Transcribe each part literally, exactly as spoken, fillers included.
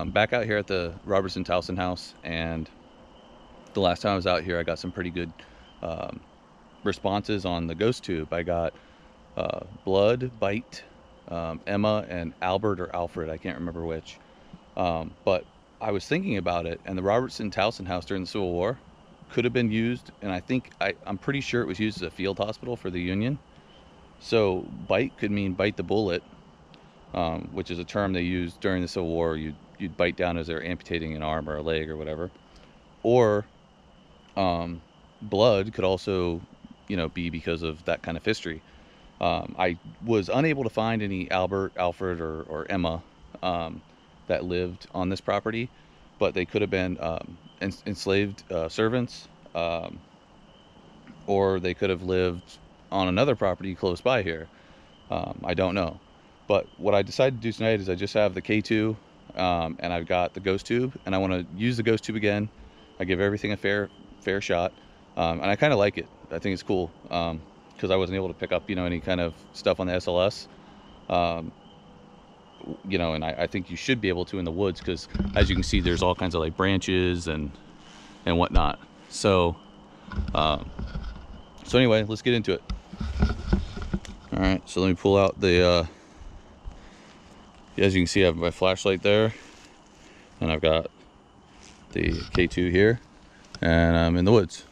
I'm back out here at the Robertson-Towson house, and the last time I was out here, I got some pretty good um, responses on the GhostTube. I got uh, Blood, Bite, um, Emma, and Albert or Alfred, I can't remember which. Um, but I was thinking about it, and the Robertson-Towson house during the Civil War could have been used, and I think, I, I'm pretty sure it was used as a field hospital for the Union. So bite could mean bite the bullet, um, which is a term they used during the Civil War. You'd, you'd bite down as they're amputating an arm or a leg or whatever. Or um, blood could also, you know, be because of that kind of history. Um, I was unable to find any Albert, Alfred, or, or Emma um, that lived on this property, but they could have been um, ens enslaved uh, servants, um, or they could have lived on another property close by here. Um, I don't know. But what I decided to do tonight is I just have the K two um, and I've got the GhostTube, and I want to use the GhostTube again. I give everything a fair fair shot, um, and I kind of like it. I think it's cool because um, I wasn't able to pick up, you know, any kind of stuff on the S L S. Um, you know, and I, I think you should be able to in the woods because, as you can see, there's all kinds of like branches and and whatnot. So, um, so anyway, let's get into it. All right, so let me pull out the, uh, as you can see, I have my flashlight there, and I've got the K two here, and I'm in the woods.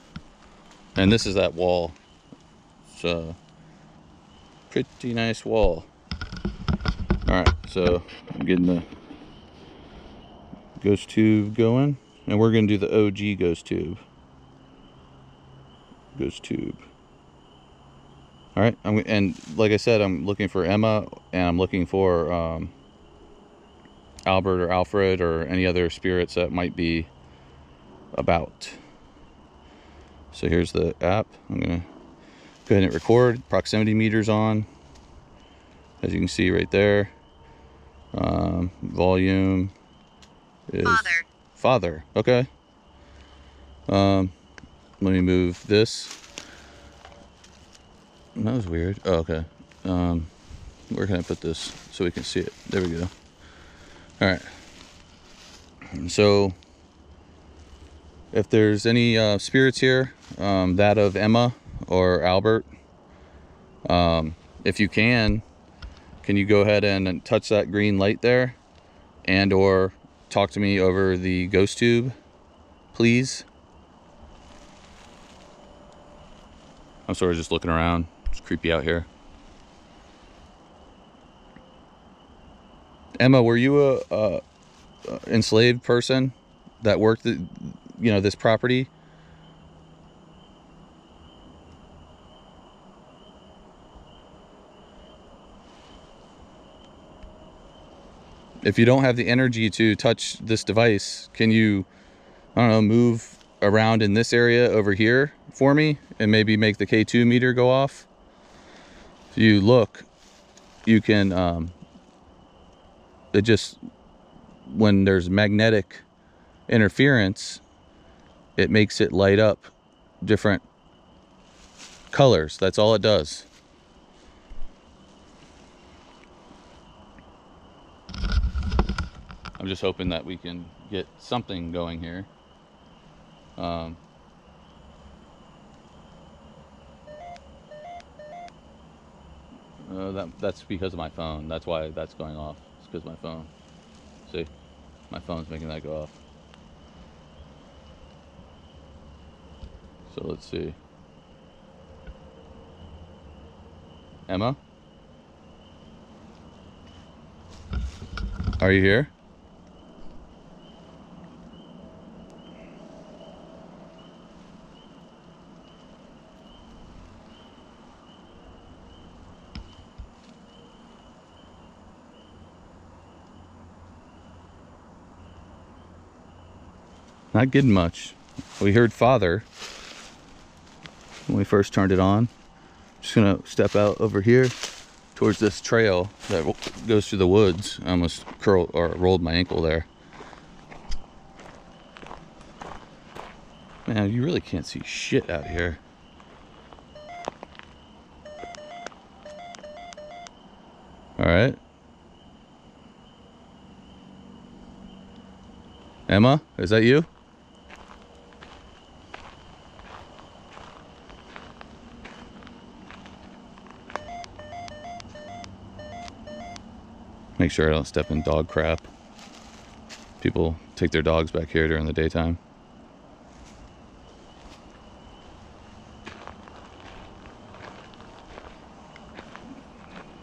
And this is that wall. It's a pretty nice wall. All right, so I'm getting the GhostTube going, and we're gonna do the O G GhostTube. GhostTube. All right, I'm, and like I said, I'm looking for Emma, and I'm looking for um, Albert or Alfred or any other spirits that might be about. So here's the app. I'm gonna go ahead and record. Proximity meter's on, as you can see right there. Um, volume is father. Father. Okay. Um, let me move this. That was weird. Oh, okay. Um, where can I put this so we can see it? There we go. All right. So, if there's any uh, spirits here, um, that of Emma or Albert, um, if you can, can you go ahead and, and touch that green light there, and or talk to me over the GhostTube, please? I'm sort of just looking around. It's creepy out here. Emma, were you a, a, a enslaved person that worked the, you know, this property? If you don't have the energy to touch this device, can you, I don't know, move around in this area over here for me and maybe make the K two meter go off? If you look, you can, um, it just, when there's magnetic interference, it makes it light up different colors. That's all it does. I'm just hoping that we can get something going here. Um, Uh, that, that's because of my phone. That's why that's going off. It's because of my phone. See, my phone's making that go off. So let's see. Emma? Are you here? Not getting much. We heard father when we first turned it on. Just gonna step out over here towards this trail that goes through the woods. I almost curled or rolled my ankle there. Man, you really can't see shit out here. All right. Emma, is that you? Make sure I don't step in dog crap. People take their dogs back here during the daytime.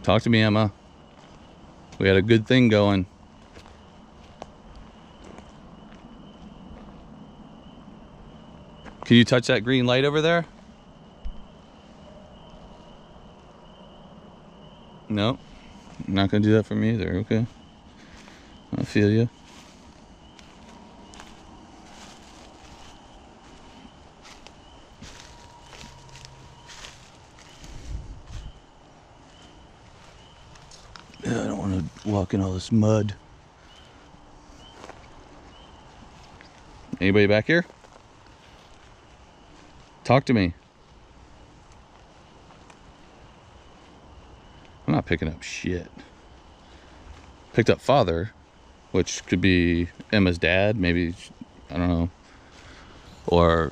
Talk to me, Emma. We had a good thing going. Can you touch that green light over there? No, not gonna do that for me either, okay. I feel you. In all this mud. Anybody back here? Talk to me. I'm not picking up shit. Picked up father, which could be Emma's dad, maybe, I don't know, or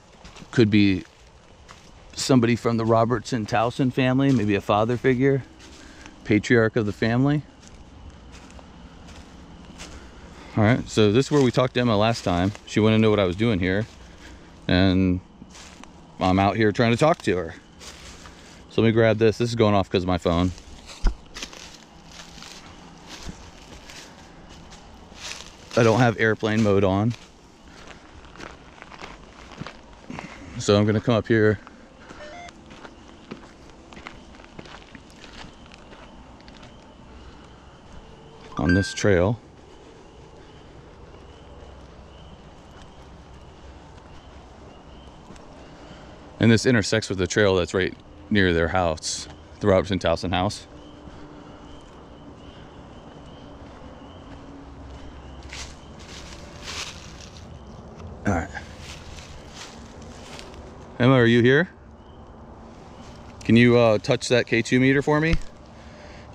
could be somebody from the Robertson-Towson family, maybe a father figure, patriarch of the family. All right, so this is where we talked to Emma last time. She wanted to know what I was doing here, and I'm out here trying to talk to her. So let me grab this. This is going off because of my phone. I don't have airplane mode on. So I'm gonna come up here. On this trail. And this intersects with the trail that's right near their house, the Robertson-Towson house. All right. Emma, are you here? Can you uh, touch that K two meter for me?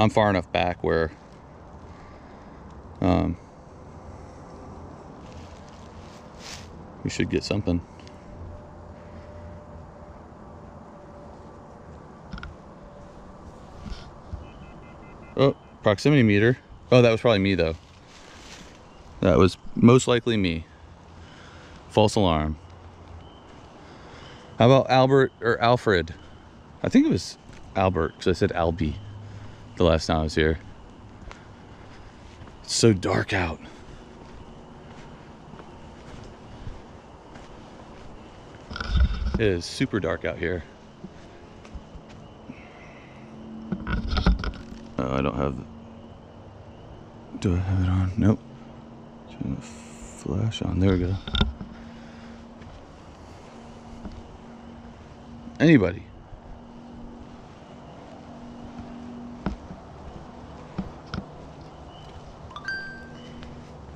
I'm far enough back where... Um, we should get something. Oh, proximity meter. Oh, that was probably me though. That was most likely me. False alarm. How about Albert or Alfred? I think it was Albert because I said Albie the last time I was here. It's so dark out. It is super dark out here. Oh, I don't have the... Do I have it on? Nope. Turn the flash on. There we go. Anybody?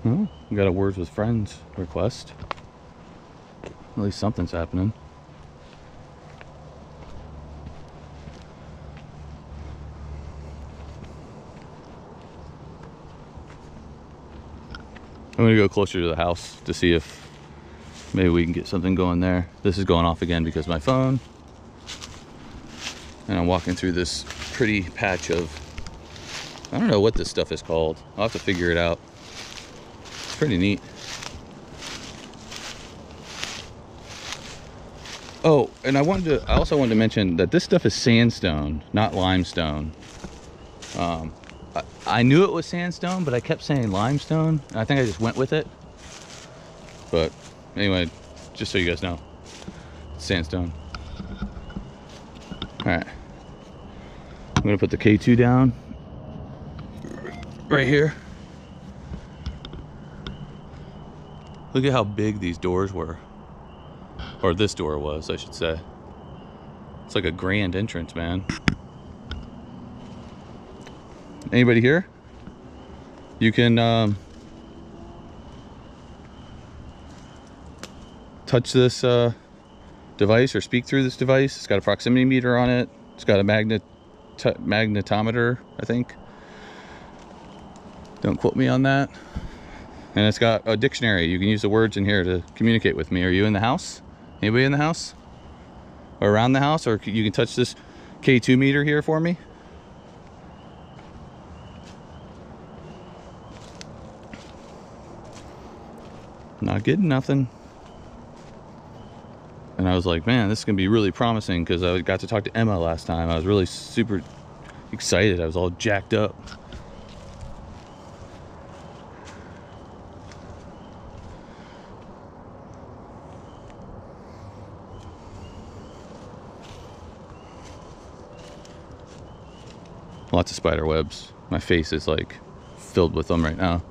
Oh, we got a words with friends request. At least something's happening. I'm gonna go closer to the house to see if maybe we can get something going there. This is going off again because of my phone. And I'm walking through this pretty patch of, I don't know what this stuff is called. I'll have to figure it out. It's pretty neat. Oh, and I wanted to, I also wanted to mention that this stuff is sandstone, not limestone. Um, I knew it was sandstone, but I kept saying limestone. I think I just went with it. But anyway, just so you guys know, it's sandstone. All right. I'm gonna put the K two down right here. Look at how big these doors were. Or this door was, I should say. It's like a grand entrance, man. Anybody here? You can um, touch this uh, device or speak through this device. It's got a proximity meter on it. It's got a magnet magnetometer, I think. Don't quote me on that. And it's got a dictionary. You can use the words in here to communicate with me. Are you in the house? Anybody in the house? Or around the house? Or you can touch this K two meter here for me. Not getting nothing. And I was like, man, this is gonna be really promising, because I got to talk to Emma last time. I was really super excited. I was all jacked up. Lots of spider webs. My face is like filled with them right now.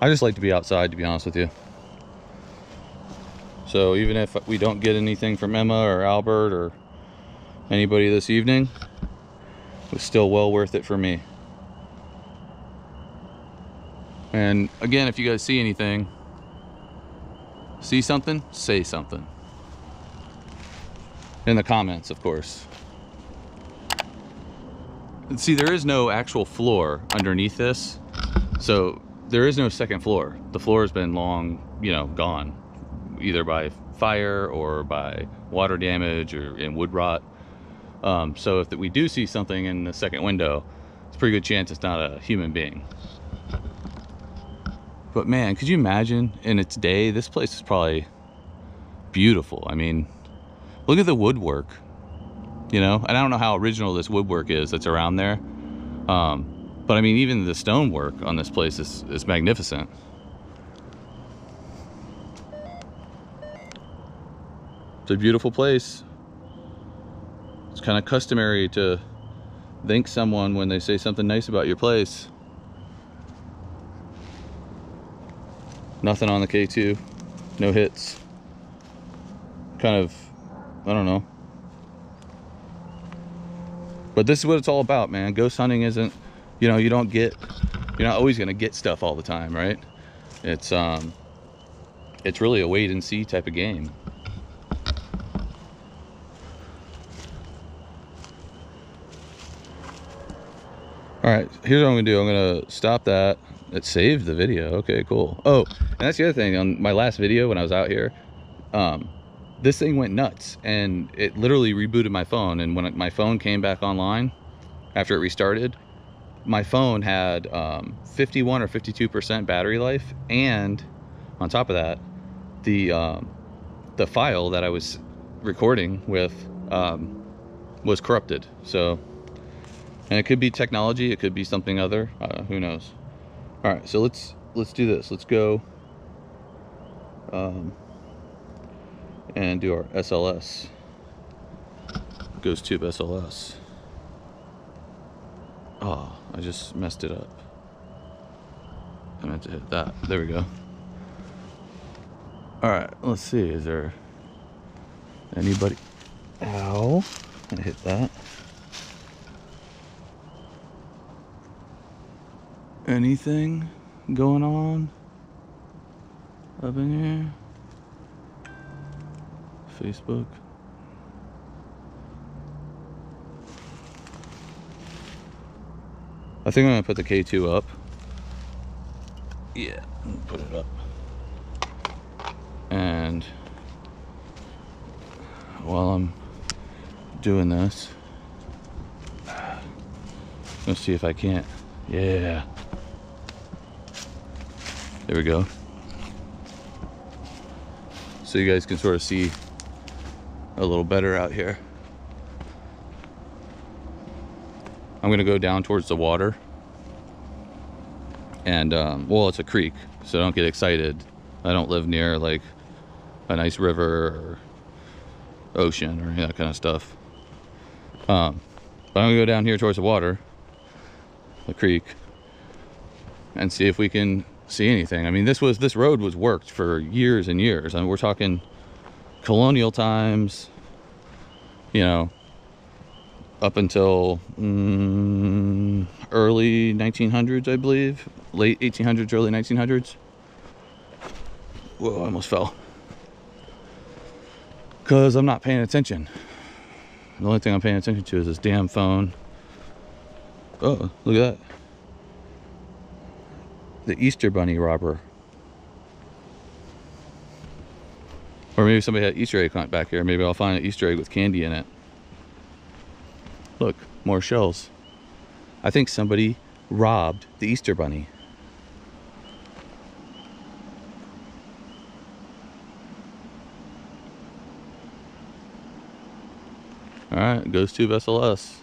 I just like to be outside, to be honest with you. So even if we don't get anything from Emma or Albert or anybody this evening, it was still well worth it for me. And again, if you guys see anything, see something, say something. In the comments, of course. And see, there is no actual floor underneath this. So there is no second floor. The floor has been long, you know, gone, either by fire or by water damage or in wood rot. Um, so if we do see something in the second window, it's a pretty good chance it's not a human being. But man, could you imagine in its day, this place is probably beautiful. I mean, look at the woodwork, you know, and I don't know how original this woodwork is that's around there. Um, But I mean, even the stonework on this place is, is magnificent. It's a beautiful place. It's kind of customary to thank someone when they say something nice about your place. Nothing on the K two, no hits. Kind of, I don't know. But this is what it's all about, man. Ghost hunting isn't, you know, you don't get, you're not always going to get stuff all the time, right? It's, um, it's really a wait and see type of game. All right, here's what I'm going to do. I'm going to stop that. It saved the video. Okay, cool. Oh, and that's the other thing. On my last video when I was out here, um, this thing went nuts and it literally rebooted my phone. And when it, my phone came back online after it restarted, my phone had um, fifty-one or fifty-two percent battery life, and on top of that, the um, the file that I was recording with um, was corrupted. So, and it could be technology, it could be something other. Uh, who knows? All right, so let's let's do this. Let's go um, and do our S L S. GhostTube S L S. Oh, I just messed it up. I meant to hit that. There we go. All right, let's see. Is there anybody? Ow. I hit that. Anything going on up in here? Facebook. I think I'm gonna put the K two up. Yeah, I'm gonna put it up. And while I'm doing this, let's see if I can't. Yeah. There we go. So you guys can sort of see a little better out here. I'm gonna go down towards the water, and um, well, it's a creek, so don't get excited. I don't live near like a nice river or ocean or that kind of stuff. Um, but I'm gonna go down here towards the water, the creek, and see if we can see anything. I mean, this was this road was worked for years and years. I mean, we're talking colonial times, you know, up until mm, early nineteen hundreds, I believe. Late eighteen hundreds, early nineteen hundreds. Whoa, I almost fell. Because I'm not paying attention. The only thing I'm paying attention to is this damn phone. Oh, look at that. the Easter Bunny robber. Or maybe somebody had an Easter egg hunt back here. Maybe I'll find an Easter egg with candy in it. Look, more shells. I think somebody robbed the Easter Bunny. All right, GhostTube S L S.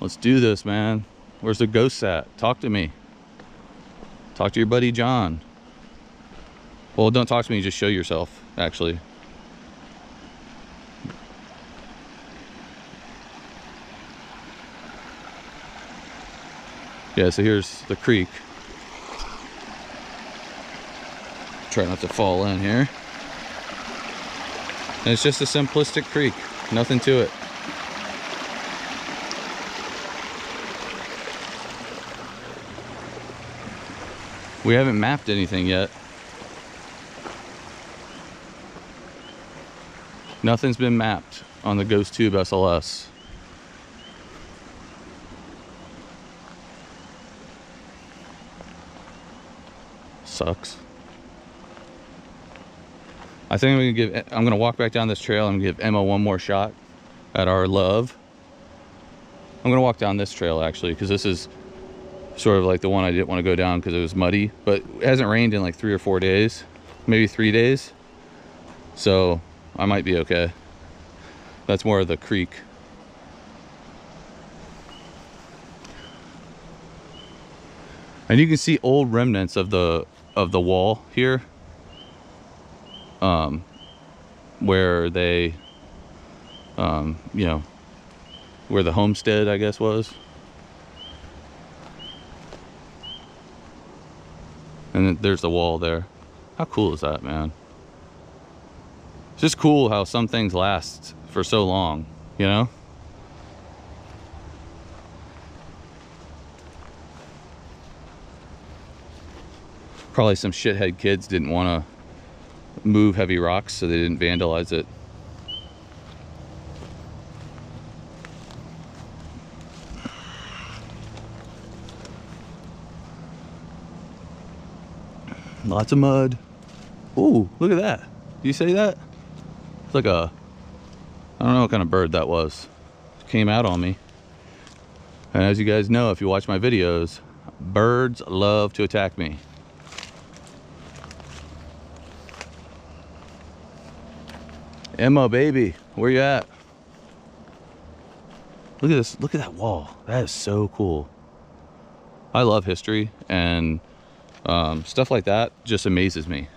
Let's do this, man. Where's the ghost at? Talk to me. Talk to your buddy John. Well, don't talk to me, just show yourself, actually. Yeah, so here's the creek. Try not to fall in here. And it's just a simplistic creek, nothing to it. We haven't mapped anything yet. Nothing's been mapped on the GhostTube S L S. Sucks. I think I'm gonna give. I'm gonna walk back down this trail and give Emma one more shot at our love. I'm gonna walk down this trail actually, because this is sort of like the one I didn't want to go down because it was muddy. But it hasn't rained in like three or four days, maybe three days. So I might be okay. That's more of the creek. And you can see old remnants of the of the wall here, um, where they, um, you know, where the homestead, I guess, was. And there's the wall there. How cool is that, man? It's just cool how some things last for so long, you know? Probably some shithead kids didn't want to move heavy rocks, so they didn't vandalize it. Lots of mud. Ooh, look at that. Do you see that? It's like a, I don't know what kind of bird that was. It came out on me. And as you guys know, if you watch my videos, birds love to attack me. Emma, baby, where you at? Look at this, look at that wall. That is so cool. I love history, and Um, stuff like that just amazes me.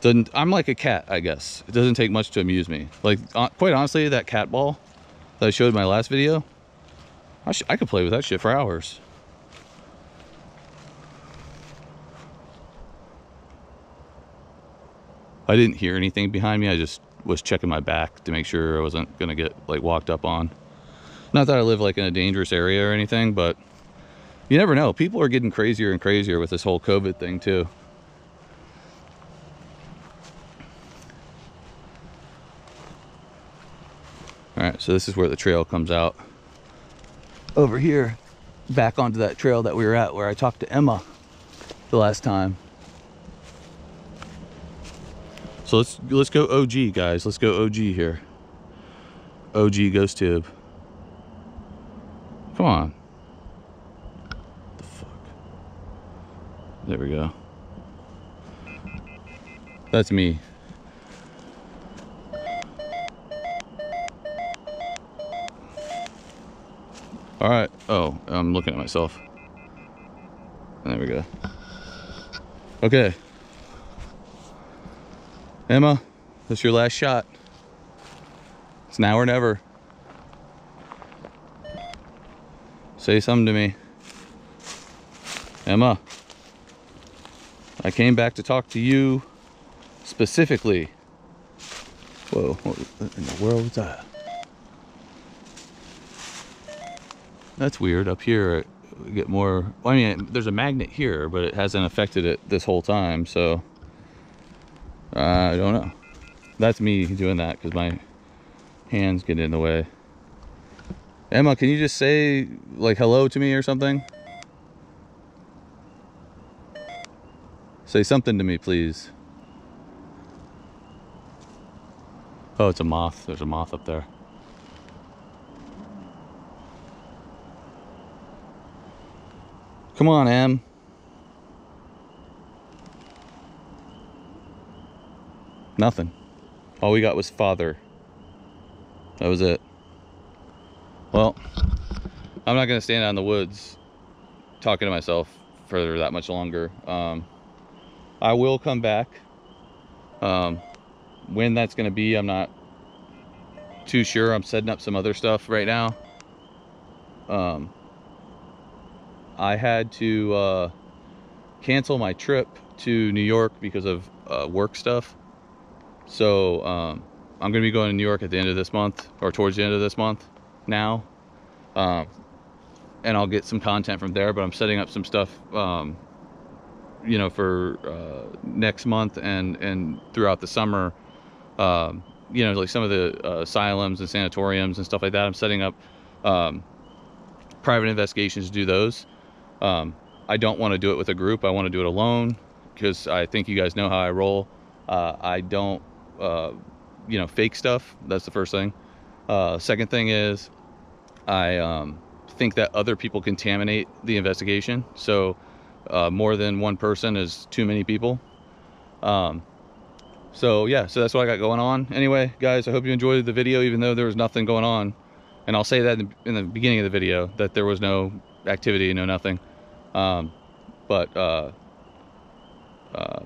Doesn't, I'm like a cat, I guess. It doesn't take much to amuse me. Like, uh, quite honestly, that cat ball that I showed in my last video, I, sh I could play with that shit for hours. I didn't hear anything behind me. I just was checking my back to make sure I wasn't gonna get like walked up on. Not that I live like in a dangerous area or anything, but you never know. People are getting crazier and crazier with this whole COVID thing too. All right, so this is where the trail comes out. Over here, back onto that trail that we were at where I talked to Emma the last time. So let's let's go O G, guys. Let's go O G here. O G GhostTube. Come on. There we go. That's me. All right. Oh, I'm looking at myself. There we go. Okay. Emma, that's your last shot. It's now or never. Say something to me. Emma. I came back to talk to you specifically. Whoa, what in the world was that? That's weird. Up here, we get more. Well, I mean, there's a magnet here, but it hasn't affected it this whole time, so uh, I don't know. That's me doing that because my hands get in the way. Emma, can you just say like hello to me or something? Say something to me, please. Oh, it's a moth. There's a moth up there. Come on, Em. Nothing. All we got was father. That was it. Well, I'm not going to stand out in the woods talking to myself further that much longer. Um, I will come back. Um, when that's going to be, I'm not too sure. I'm setting up some other stuff right now. Um, I had to uh, cancel my trip to New York because of uh, work stuff. So um, I'm going to be going to New York at the end of this month, or towards the end of this month now. Um, and I'll get some content from there, but I'm setting up some stuff, um, you know, for uh, next month and, and throughout the summer. Um, you know, like some of the uh, asylums and sanatoriums and stuff like that. I'm setting up um, private investigations to do those. Um, I don't want to do it with a group. I want to do it alone because I think you guys know how I roll. Uh, I don't, uh, you know, fake stuff. That's the first thing. Uh, second thing is I um, think that other people contaminate the investigation. So uh, more than one person is too many people. Um, so yeah, so that's what I got going on. Anyway, guys, I hope you enjoyed the video, even though there was nothing going on. And I'll say that in the, in the beginning of the video, that there was no activity, no nothing. Um, but uh, uh,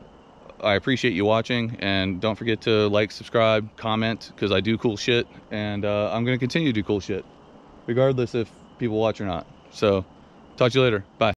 I appreciate you watching, and don't forget to like, subscribe, comment, because I do cool shit, and uh, I'm going to continue to do cool shit, regardless if people watch or not. So, talk to you later. Bye.